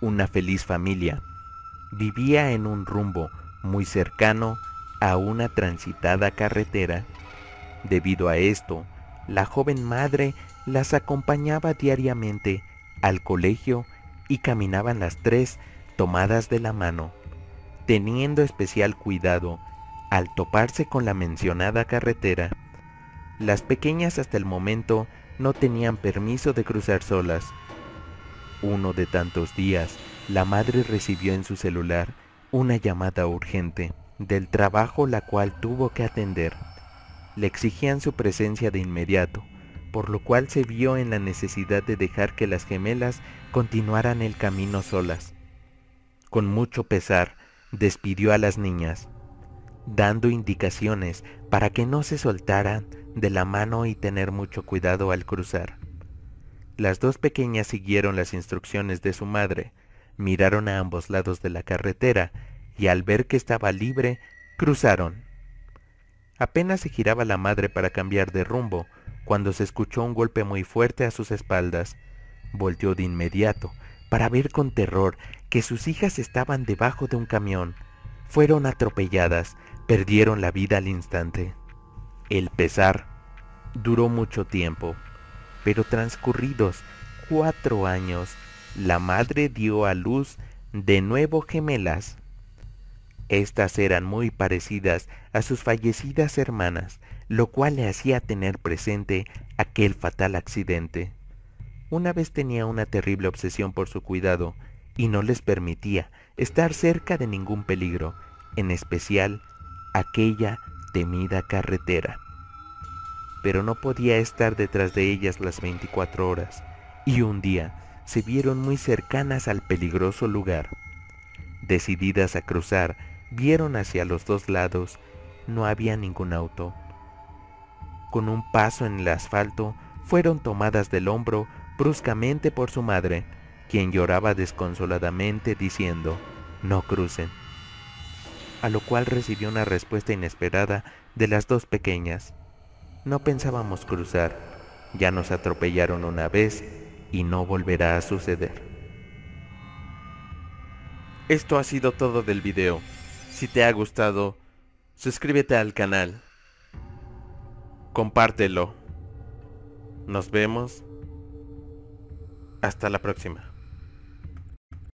una feliz familia. Vivía en un rumbo muy cercano a una transitada carretera. Debido a esto, la joven madre las acompañaba diariamente al colegio y caminaban las tres tomadas de la mano, teniendo especial cuidado al toparse con la mencionada carretera. Las pequeñas hasta el momento no tenían permiso de cruzar solas. Uno de tantos días, la madre recibió en su celular una llamada urgente del trabajo, la cual tuvo que atender. Le exigían su presencia de inmediato, por lo cual se vio en la necesidad de dejar que las gemelas continuaran el camino solas. Con mucho pesar, despidió a las niñas, dando indicaciones para que no se soltaran de la mano y tener mucho cuidado al cruzar. Las dos pequeñas siguieron las instrucciones de su madre, miraron a ambos lados de la carretera y al ver que estaba libre, cruzaron. Apenas se giraba la madre para cambiar de rumbo, cuando se escuchó un golpe muy fuerte a sus espaldas. Volteó de inmediato para ver con terror que sus hijas estaban debajo de un camión. Fueron atropelladas, perdieron la vida al instante. El pesar duró mucho tiempo, pero transcurridos 4 años, la madre dio a luz de nuevo gemelas. Estas eran muy parecidas a sus fallecidas hermanas, lo cual le hacía tener presente aquel fatal accidente. Una vez tenía una terrible obsesión por su cuidado y no les permitía estar cerca de ningún peligro, en especial aquella temida carretera. Pero no podía estar detrás de ellas las 24 horas, y un día se vieron muy cercanas al peligroso lugar. Decididas a cruzar, vieron hacia los dos lados, no había ningún auto. Con un paso en el asfalto, fueron tomadas del hombro bruscamente por su madre, quien lloraba desconsoladamente diciendo, «No crucen», a lo cual recibió una respuesta inesperada de las dos pequeñas. «No pensábamos cruzar, ya nos atropellaron una vez y no volverá a suceder». Esto ha sido todo del video. Si te ha gustado, suscríbete al canal, compártelo. Nos vemos. Hasta la próxima.